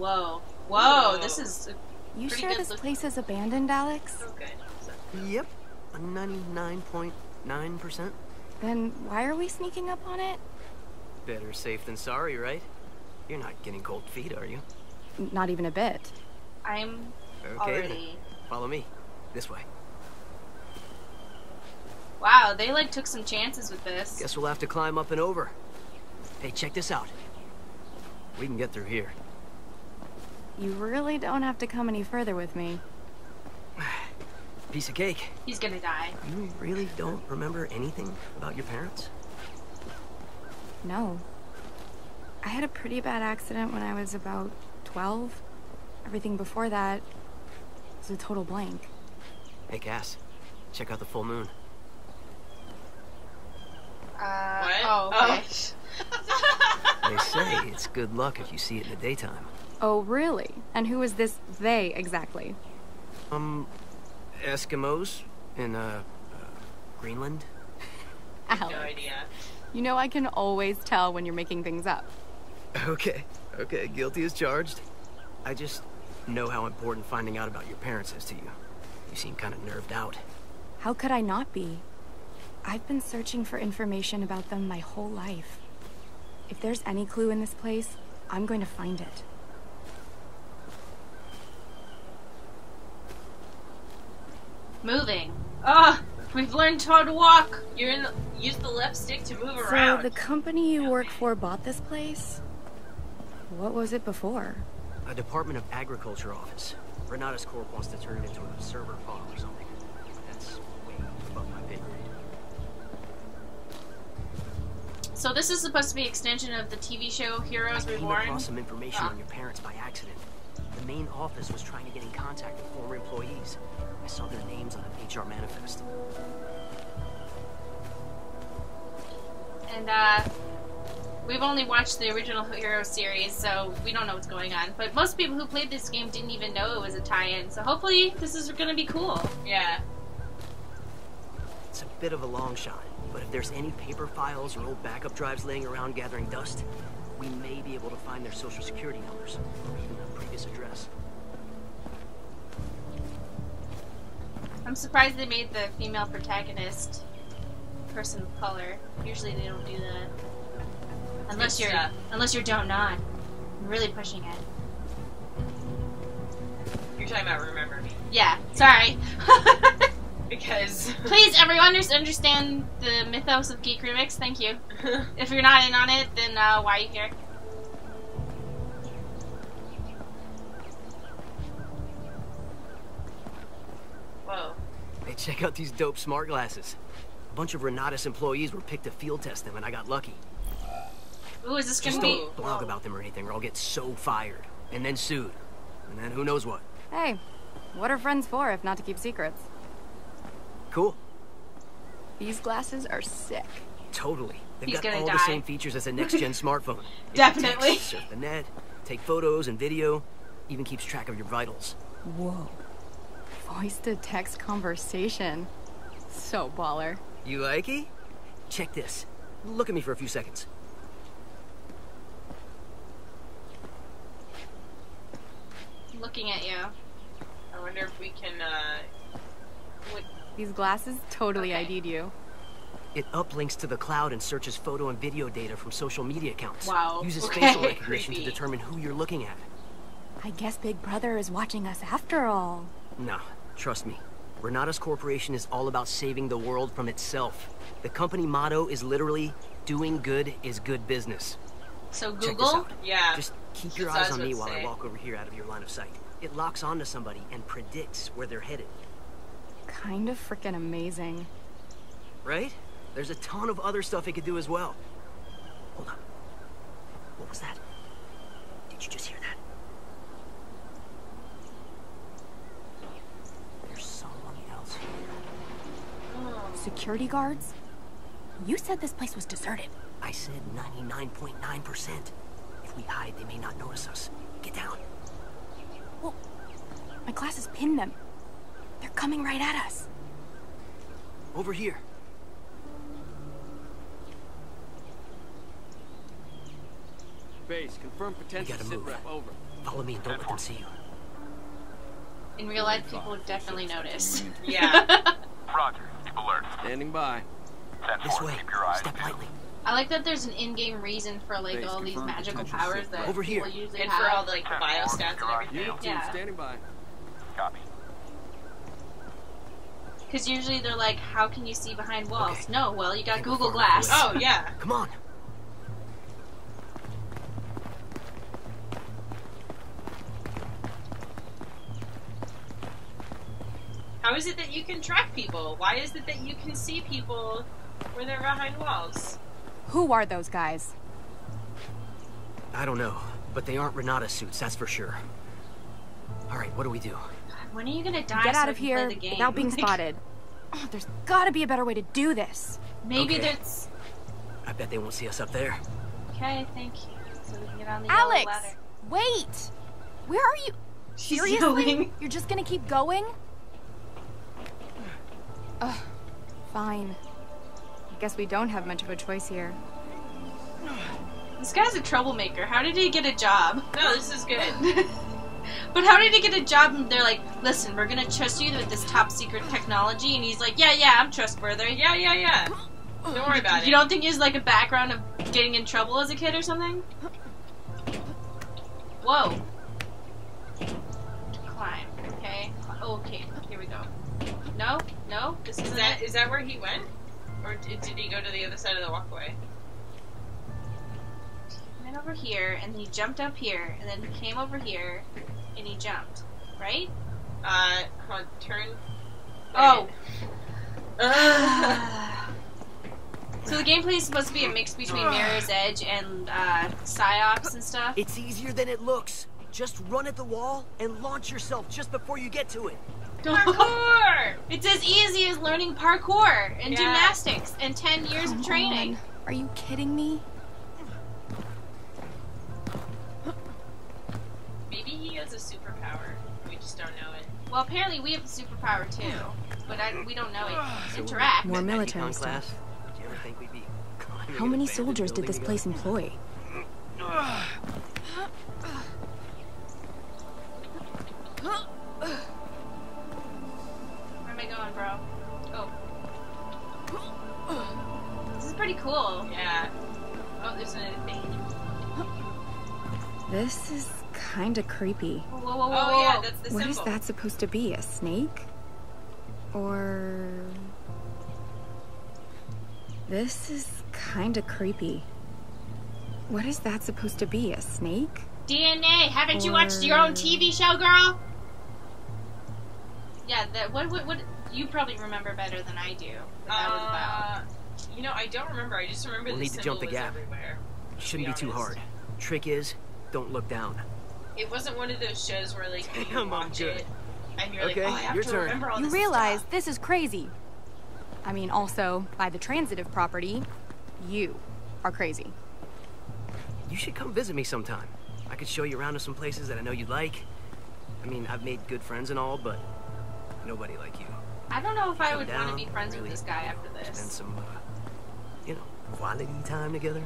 Whoa. Whoa, this is a pretty good. You sure this place is abandoned, Alex? Okay. Yep. 99.9%. Then why are we sneaking up on it? Better safe than sorry, right? You're not getting cold feet, are you? Not even a bit. I'm okay, then. Follow me. This way. Wow, they like took some chances with this. Guess we'll have to climb up and over. Hey, check this out. We can get through here. You really don't have to come any further with me. Piece of cake. He's gonna die. You really don't remember anything about your parents? No. I had a pretty bad accident when I was about 12. Everything before that was a total blank. Hey, Cass, check out the full moon. What? Oh, okay. Oh. They say it's good luck if you see it in the daytime. Oh, really? And who is this they exactly? Eskimos in, Greenland? Alex, no idea. You know I can always tell when you're making things up. Okay, okay, guilty as charged. I just know how important finding out about your parents is to you. You seem kind of nerved out. How could I not be? I've been searching for information about them my whole life. If there's any clue in this place, I'm going to find it. Moving. Ah, oh, we've learned how to walk. You're in the, use the left stick to move around. So the company you work for bought this place? What was it before? A Department of Agriculture office. Renautas Corp wants to turn it into an observer farm or something. That's way above my pay grade. So this is supposed to be an extension of the TV show Heroes Reborn. I came across some information on your parents by accident. The main office was trying to get in contact with former employees. I saw their names on an HR manifest. And, we've only watched the original Hero series, so we don't know what's going on. But most people who played this game didn't even know it was a tie-in, so hopefully this is gonna be cool. Yeah. It's a bit of a long shot, but if there's any paper files or old backup drives laying around gathering dust, we may be able to find their social security numbers, or even their previous address. I'm surprised they made the female protagonist a person of color. Usually they don't do that. Unless it's, unless you're Don Knott. I'm really pushing it. You're talking about Remember Me. Yeah, sorry. Because... Please, everyone, just understand the mythos of Geek Remix. Thank you. If you're not in on it, then why are you here? Whoa. Hey, check out these dope smart glasses. A bunch of Renautas employees were picked to field test them, and I got lucky. Ooh, is this gonna be? Just don't blog about them or anything, or I'll get so fired. And then sued. And then who knows what. Hey, what are friends for if not to keep secrets? Cool. These glasses are sick. Totally. They've got all the same features as a next-gen smartphone. Definitely. Text, surf the net, take photos and video, even keeps track of your vitals. Whoa. Voice-to-text conversation. So baller. You likey? Check this. Look at me for a few seconds. Looking at you. I wonder if we can, These glasses totally ID'd you. It uplinks to the cloud and searches photo and video data from social media accounts. Wow. Uses facial recognition to determine who you're looking at. I guess Big Brother is watching us after all. No, trust me. Renautas Corporation is all about saving the world from itself. The company motto is literally, doing good is good business. So Google? Yeah. Just keep your eyes on me while I walk over here out of your line of sight. It locks onto somebody and predicts where they're headed. Kind of freaking amazing. Right? There's a ton of other stuff it could do as well. Hold up. What was that? Did you just hear that? There's someone else here. Oh. Security guards? You said this place was deserted. I said 99.9%. If we hide, they may not notice us. Get down. Well, my glasses pinned them. They're coming right at us. Over here. base. Confirm potential sit-rep, over. Follow me and don't let them see you. In real life, people would definitely notice. Yeah. Roger. Keep alert. Standing by. This way. Step lightly. I like that there's an in-game reason for like all these magical powers that over here. People usually have. For all the like bio stats and everything. Unit team, standing by. Copy. Because usually they're like, how can you see behind walls? Okay. No, well, you got Google Glass. Oh, yeah. Come on. How is it that you can track people? Why is it that you can see people when they're behind walls? Who are those guys? I don't know, but they aren't Renautas suits, that's for sure. Alright, what do we do? When are you gonna die? Get out of here without being spotted. Oh, there's gotta be a better way to do this. Maybe there's... I bet they won't see us up there. Okay, thank you. So we can get on the Alex, yellow ladder. Wait! Where are you? Seriously? You're just gonna keep going? Ugh, fine. I guess we don't have much of a choice here. This guy's a troublemaker. How did he get a job? No, this is good. But how did he get a job and they're like, listen, we're gonna trust you with this top secret technology, and he's like, yeah, yeah, I'm trustworthy. Yeah, yeah, yeah. Don't worry about it. You don't think he has like a background of getting in trouble as a kid or something? Whoa. Climb. Okay. Okay, here we go. No? No? This is that it? Is that where he went? Or did he go to the other side of the walkway? He went over here, and then he jumped up here, and then he came over here. And he jumped, right? Turn. Oh. So the gameplay is supposed to be a mix between Mirror's Edge and Psyops and stuff. It's easier than it looks. Just run at the wall and launch yourself just before you get to it. Parkour! It's as easy as learning parkour and gymnastics and 10 years of training. Are you kidding me? Maybe he has a superpower. We just don't know it. Well, apparently we have a superpower too, but we don't know it. Interact. More military stuff. How many soldiers did this place employ? Where am I going, bro? Oh. This is pretty cool. Yeah. Oh, there's another thing. This is kinda creepy. Whoa, whoa, whoa, whoa. Oh, yeah, that's the symbol. What is that supposed to be? A snake? Or... This is kinda creepy. What is that supposed to be? A snake? DNA! Haven't you watched your own TV show, girl? Yeah, that, what you probably remember better than I do. That was about. You know, I don't remember. I just remember the symbol was everywhere. Shouldn't be too hard. Trick is, don't look down. It wasn't one of those shows where like you watch it and you're like, oh, I have to remember all this stuff. You realize this is crazy. I mean, also by the transitive property, you are crazy. You should come visit me sometime. I could show you around to some places that I know you'd like. I mean, I've made good friends and all, but nobody like you. I don't know if I would want to be friends with this guy after this. Spend some, you know, quality time together.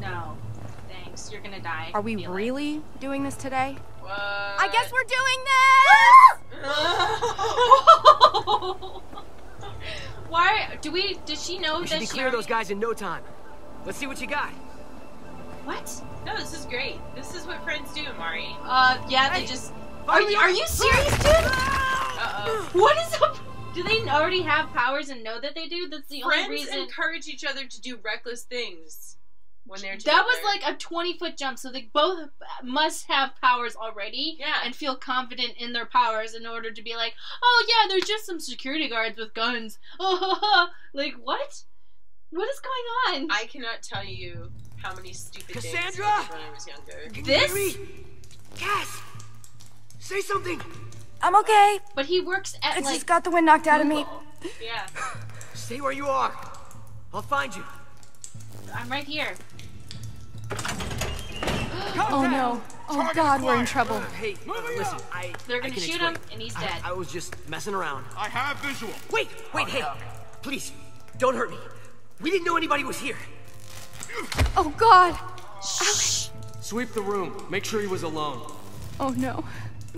No. You're gonna die. Are we really doing this today? What? I guess we're doing this! Why? Did she know that she clear those guys in no time. Let's see what you got. What? No, this is great. This is what friends do, Mari. Yeah, they just... Are you serious, dude? Uh-oh. What is up? Do they already have powers and know that they do? That's the only reason... Friends encourage each other to do reckless things. When they're together. That was like a 20-foot jump, so they both must have powers already and feel confident in their powers in order to be like, oh yeah, they're just some security guards with guns. Oh, like what? What is going on? I cannot tell you how many stupid things I did when I was younger. This? Cass, say something. I'm okay. But he works at I just got the wind knocked out of me. Yeah. Stay where you are. I'll find you. I'm right here. Oh no. Oh god, we're in trouble. Hey, listen, they're gonna shoot him and he's dead. I was just messing around. I have visual. Wait, wait, hey. Please, don't hurt me. We didn't know anybody was here. Oh god. Alex. Sweep the room. Make sure he was alone. Oh no.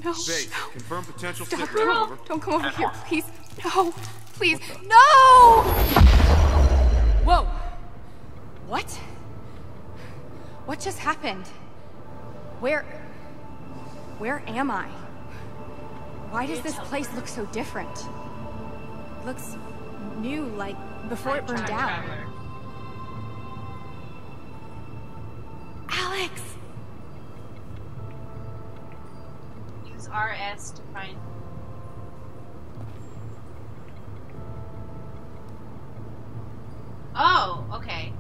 No. Faith, no. Confirm potential sit rep. No. Don't come over here, please. No. Please. No! Whoa. What? What just happened? Where am I? Why does this place look so different? It looks new, like before it burned down. Alex! Use RS to find... Oh, okay.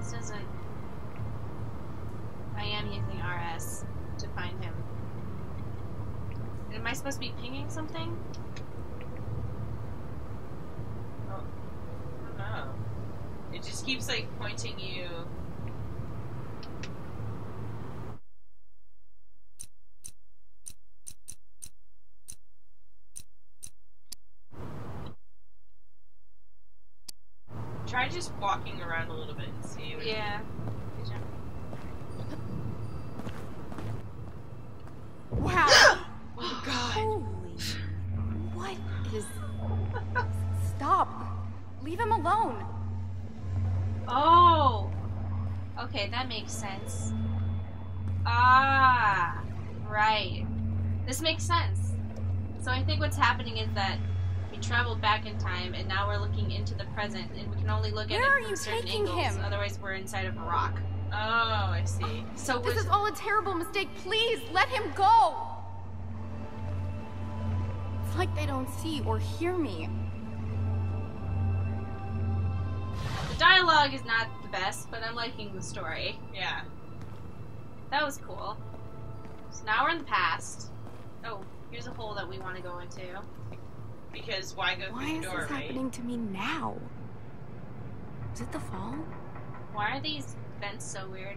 This is a... I am using RS to find him. Am I supposed to be pinging something? Oh. I don't know. It just keeps, like, pointing you... Try just walking around a little bit and see what yeah. Good job. Wow! Oh god. Holy. What is... Stop. Leave him alone. Oh. Okay, that makes sense. Ah. Right. This makes sense. So I think what's happening is that we traveled back in time and now we're looking into the present and we can only look at it from certain angles, otherwise we're inside of a rock. Oh, I see. So this is all a terrible mistake. Please, let him go. It's like they don't see or hear me. The dialogue is not the best, but I'm liking the story. Yeah. That was cool. So now we're in the past. Oh, here's a hole that we want to go into. Because why go through the door, right? Why is this happening to me now? Is it the fall? Why are these vents so weird?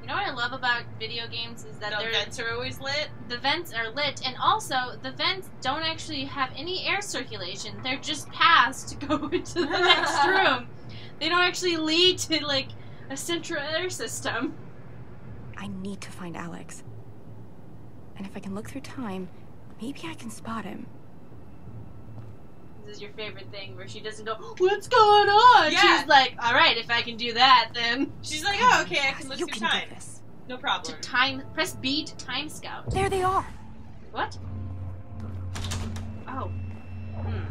You know what I love about video games is that the vents are always lit? The vents are lit, and also, the vents don't actually have any air circulation. They're just paths to go into the next room. They don't actually lead to, like, a central air system. I need to find Alex. And if I can look through time, maybe I can spot him. This is your favorite thing where she doesn't go, what's going on? Yeah. She's like, alright, if I can do that, then... She's like, oh, okay, I can look through time. No problem. To time, press B to time scout. There they are. What? Oh. Hmm.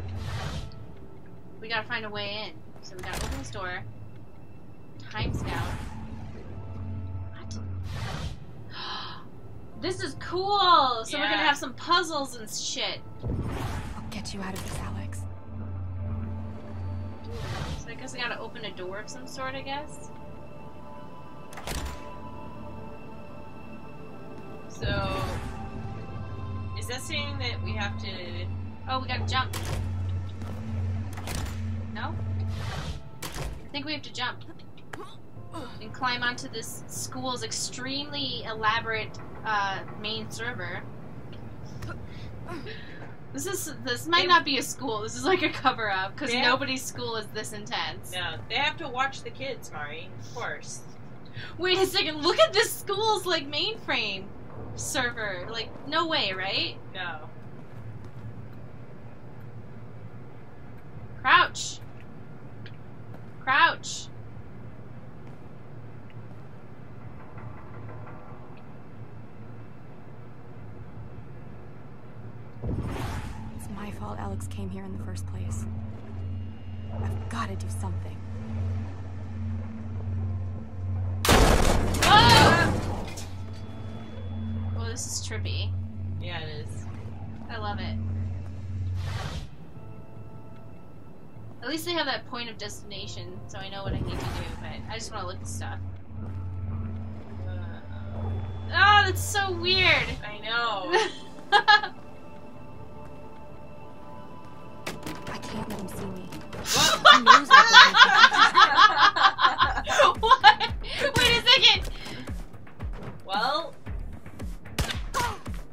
We gotta find a way in. So we gotta open this door. Time scout. What? This is cool! So yeah. We're gonna have some puzzles and shit. I'll get you out of this, Alex. So I guess we gotta open a door of some sort, I guess. So... Is that saying that we have to... Oh, we gotta jump. No? I think we have to jump and climb onto this school's extremely elaborate main server. This might not be a school. This is like a cover-up because nobody's school is this intense. No, they have to watch the kids, Mari. Of course. Wait a second. Look at this school's like mainframe server. Like, no way, right? No. Crouch. Crouch. It's my fault Alex came here in the first place. I've got to do something. Oh! Oh, this is trippy. Yeah, it is. I love it. At least they have that point of destination, so I know what I need to do, but I just want to look at stuff. Oh, that's so weird! I know. I can't let him see me. What? What? Wait a second! Well...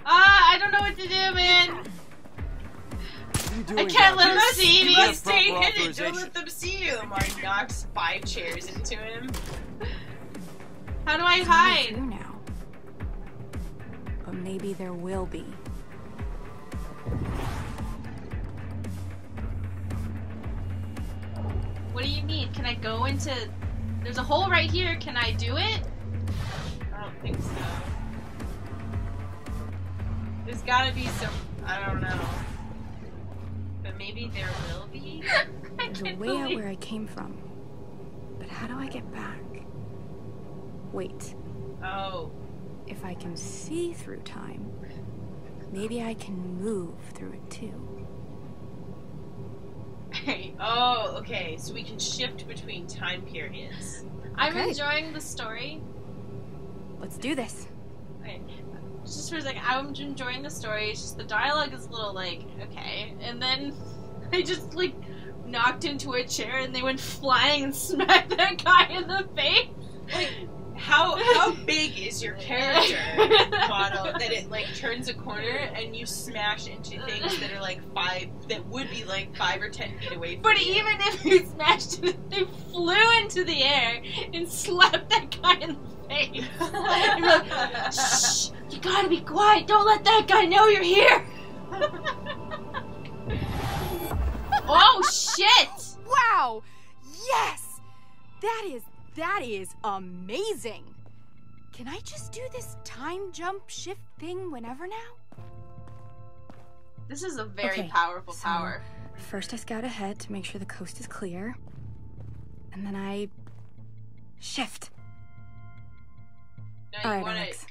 Ah, I don't know what to do, man! I can't let them see me! Don't let them see you, Martin Knox. 5 chairs into him. How do I hide? Now. But maybe there will be. What do you mean? Can I go into... There's a hole right here. Can I do it? I don't think so. There's gotta be some... I don't know. But maybe there will be? There's a way out where I came from. But how do I get back? Wait. Oh. If I can see through time, maybe I can move through it too. Hey, oh, okay, so we can shift between time periods. Okay. I'm enjoying the story. Let's do this. Okay, just for a second, I'm enjoying the story, it's just the dialogue is a little like, okay. And then I just like knocked into a chair and they went flying and smacked that guy in the face. Like, how big is your character model that it like turns a corner and you smash into things that are like 5 or 10 feet away from But you. Even if you smashed it, they flew into the air and slapped that guy in the face. And you're like, shh, you gotta be quiet, don't let that guy know you're here. Oh shit! Wow! Yes! That is amazing! Can I just do this time jump shift thing whenever now? This is a very powerful power. First I scout ahead to make sure the coast is clear. And then I... shift. No, alright, Alex.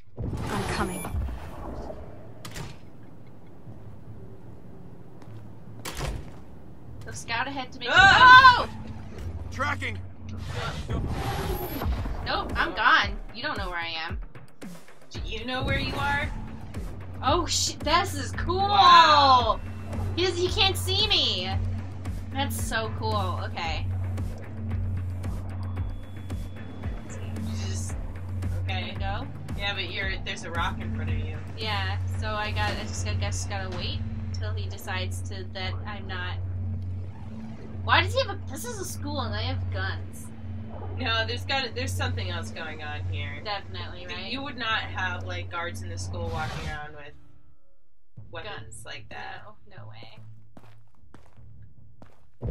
I'm coming. So scout ahead to make... Oh! Tracking! Nope, I'm gone. You don't know where I am. Do you know where you are? Oh shit, this is cool! Wow. He can't see me! That's so cool, okay. Just, okay, go? Yeah, but there's a rock in front of you. Yeah, so I just gotta wait until he decides that I'm not... Why does he have a... This is a school and they have guns. No, there's something else going on here. Definitely, right? You would not have, like, guards in the school walking around with weapons guns. Like that. No,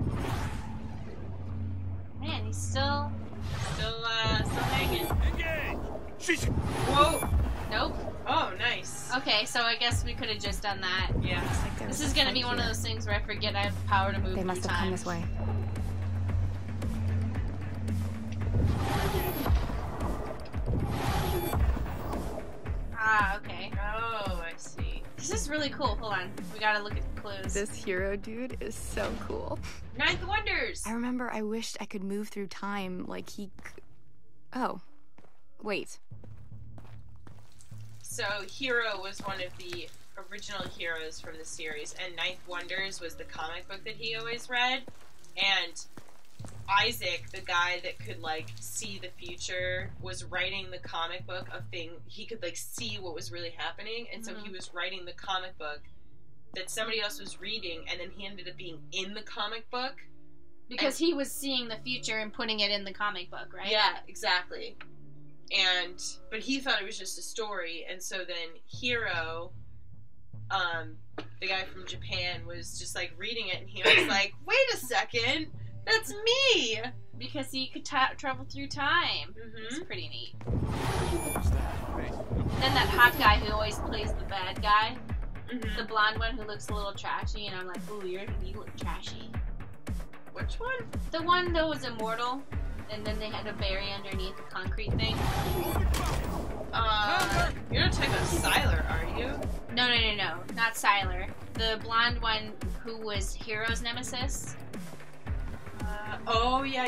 no way. Man, he's still hanging. Engage! Whoa! Nope. Oh, nice. Okay, so I guess we could have just done that. Yeah. Like this is gonna be one of those things where I forget I have the power to move through time. They must have come this way. Ah, okay. Oh, I see. This is really cool. Hold on. We gotta look at the clues. This hero dude is so cool. Ninth Wonders! I remember I wished I could move through time like he... Oh. Wait. So, Hiro was one of the original heroes from the series, and Ninth Wonders was the comic book that he always read, and Isaac, the guy that could, like, see the future, was writing the comic book of thing. He could, like, see what was really happening, and so he was writing the comic book that somebody else was reading, and then he ended up being in the comic book. Because he was seeing the future and putting it in the comic book, right? Yeah, exactly. And, but he thought it was just a story, and so then Hiro, the guy from Japan, was just, like, reading it, and he was like, wait a second, that's me! Because he could travel through time. It's pretty neat. Then that hot guy who always plays the bad guy, the blonde one who looks a little trashy, and I'm like, ooh, you look trashy. Which one? The one that was immortal. And then they had to bury underneath the concrete thing. You're not talking about Sylar, are you? No, no, no, no. Not Sylar. The blonde one who was Hero's nemesis. Oh, yeah.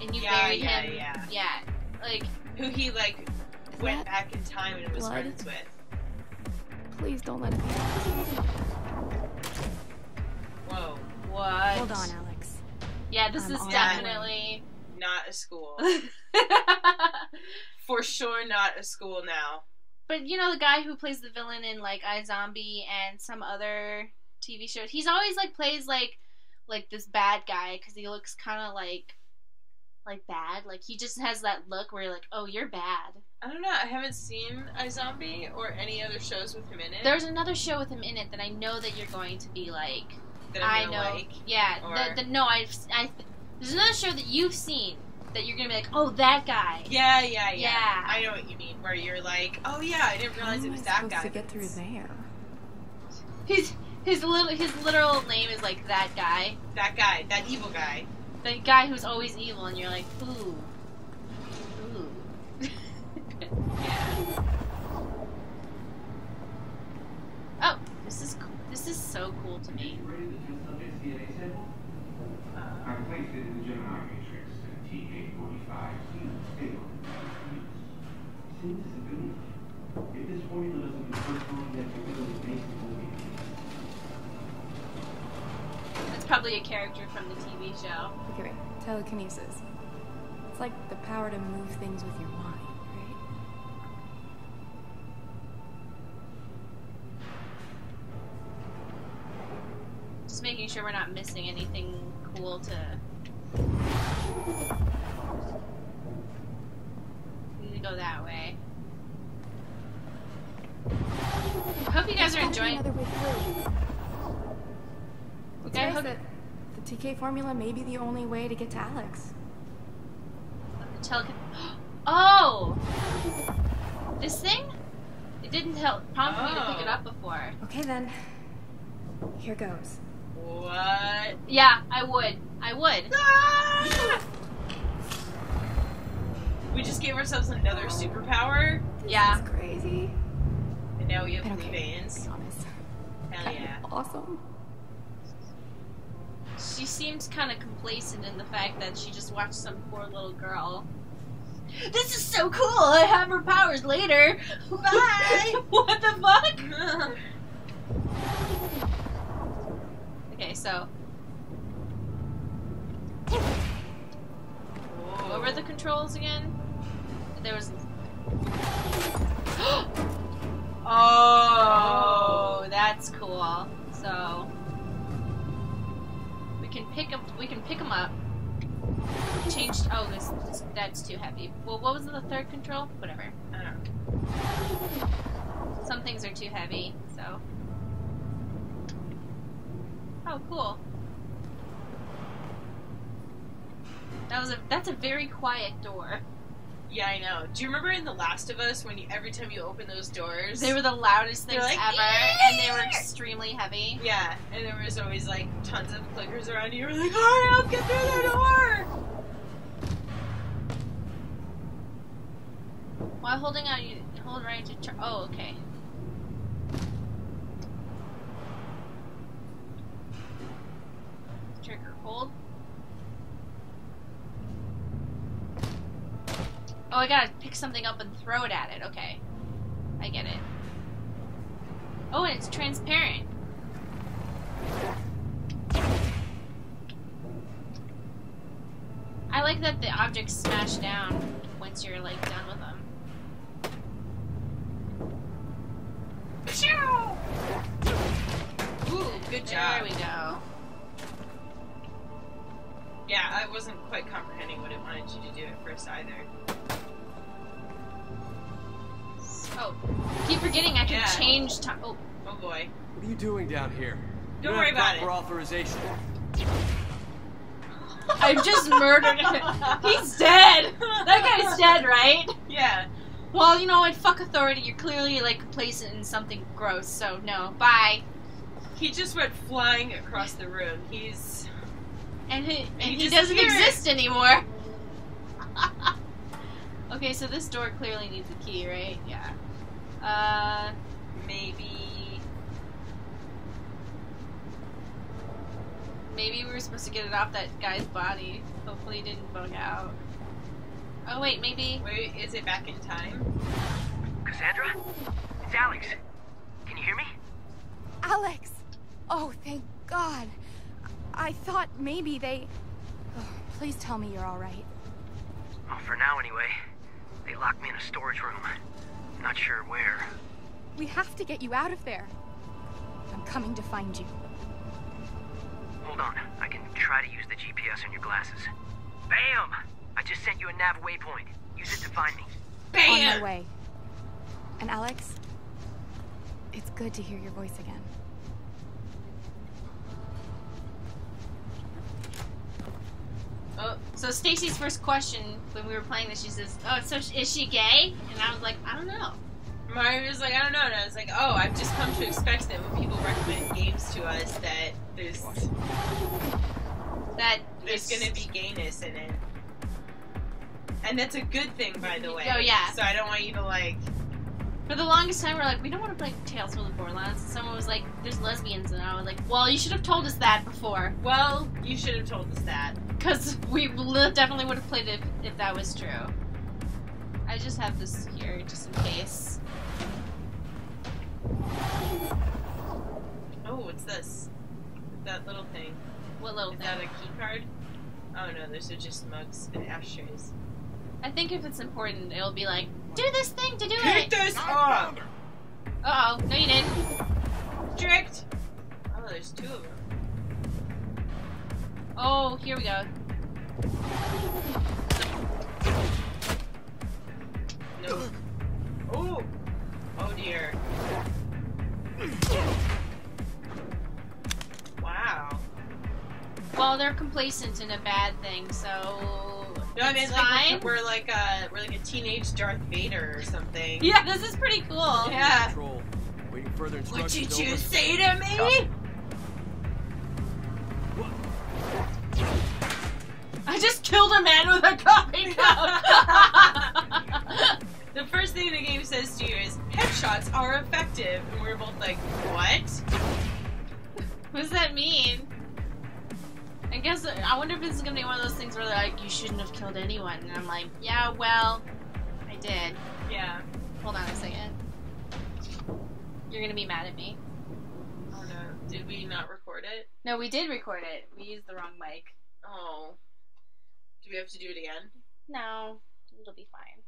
And you buried him. Yeah. Like, who he, like, went back in time and was friends with. Please don't let it be. Whoa. What? Hold on, Alex. Yeah, this is definitely... Not a school. For sure not a school now. But you know the guy who plays the villain in like iZombie and some other TV shows? He's always like plays like this bad guy because he looks kind of like like bad. Like he just has that look where you're like, oh, you're bad. I don't know. I haven't seen iZombie or any other shows with him in it. There's another show with him in it that I know that you're going to be like. That I'm gonna like. Yeah. Or... there's another show that you've seen that you're gonna be like, oh, that guy. Yeah. I know what you mean. Where you're like, oh yeah, I didn't realize it was that guy. How am I supposed to get through there? His literal name is like that guy. That guy. That evil guy. The guy who's always evil, and you're like, ooh. Ooh. Yeah. Oh, this is so cool to me. I'm placed in the Gemini matrix at TA45. Since it's a building, if this formula doesn't be personal, then it really makes the movie. That's probably a character from the TV show. Look at me. Telekinesis. It's like the power to move things with your mind, right? Just making sure we're not missing anything cool to... We need to go that way. I hope you guys are enjoying... I hope that the TK formula may be the only way to get to Alex. Oh! This thing? It didn't prompt me to pick it up before. Okay then. Here goes. What? Yeah, I would. Ah! We just gave ourselves another superpower. Yeah. That's crazy. And now we have blue veins. Hell yeah. Awesome. She seems kind of complacent in the fact that she just watched some poor little girl. This is so cool! I have her powers later! Bye! What the fuck? Okay, so what were the controls again? There was oh, that's cool. So we can pick them up. Changed. Oh, that's too heavy. Well, what was the third control? Whatever. I don't know. Some things are too heavy, so. Oh, cool. That's a very quiet door. Yeah, I know. Do you remember in The Last of Us when every time you open those doors, they were the loudest things like, ever, and they were extremely heavy. Yeah, and there was always like tons of clickers around you. You were like, "Hurry up, get through the door!" While holding on, you hold right to turn. Oh, okay. Trigger hold. Oh, I gotta pick something up and throw it at it. Okay. I get it. Oh, and it's transparent. I like that the objects smash down once you're, like, done with them. Ooh, good job. There we go. Yeah, I wasn't quite comprehending what it wanted you to do at first either. Oh, keep forgetting I can change time. Oh. Oh boy. What are you doing down here? Don't worry about it. Authorization. I just murdered him. He's dead. That guy's dead, right? Yeah. Well, you know what? Fuck authority. You're clearly like complacent in something gross. So no. Bye. He just went flying across the room. He's. And he doesn't exist anymore. Okay, so this door clearly needs a key, right? Yeah. Maybe we were supposed to get it off that guy's body. Hopefully he didn't bug out. Oh wait, maybe... Wait, is it back in time? Cassandra? It's Alex. Can you hear me? Alex! Oh, thank God. I thought maybe they... Oh, please tell me you're alright. Well, for now anyway. They locked me in a storage room. Not sure where. We have to get you out of there. I'm coming to find you. Hold on. I can try to use the GPS on your glasses. Bam! I just sent you a nav waypoint. Use it to find me. Bam! On my way. And Alex, it's good to hear your voice again. Oh, so Stacy's first question when we were playing this, she says, "Oh, so is she gay?" And I was like, "I don't know." Mari was like, "I don't know," and I was like, "Oh, I've just come to expect that when people recommend games to us, that there's gonna be gayness in it." And that's a good thing, by the way. Oh, yeah. So I don't want you to, like... For the longest time, we're like, we don't want to play Tales from the Borderlands. And someone was like, there's lesbians. And I was like, well, you should have told us that before. Well, you should have told us that. Because we definitely would have played it if that was true. I just have this here, just in case. Oh, what's this? That little thing. What little thing? Is that a key card? Oh, no, those are just mugs and ashtrays. I think if it's important, it'll be like, do this thing to do it! Pick this up! Uh-oh, no you didn't. Tricked! Oh, there's two of them. Oh, here we go. No. Oh! Oh dear. Wow. Well, they're complacent in a bad thing, so... No, I mean, like, we're like a teenage Darth Vader or something. Yeah, this is pretty cool. Yeah. Control. Waiting further instructions. What did you say to me? Yeah. I just killed a man with a coffee cup. The first thing the game says to you is, headshots are effective. And we're both like, what? What does that mean? I guess, I wonder if this is gonna be one of those things where they're like, you shouldn't have killed anyone. And I'm like, yeah, well, I did. Yeah. Hold on a second. You're gonna be mad at me. Oh no. Did we not record it? No, we did record it. We used the wrong mic. Oh. Do we have to do it again? No. It'll be fine.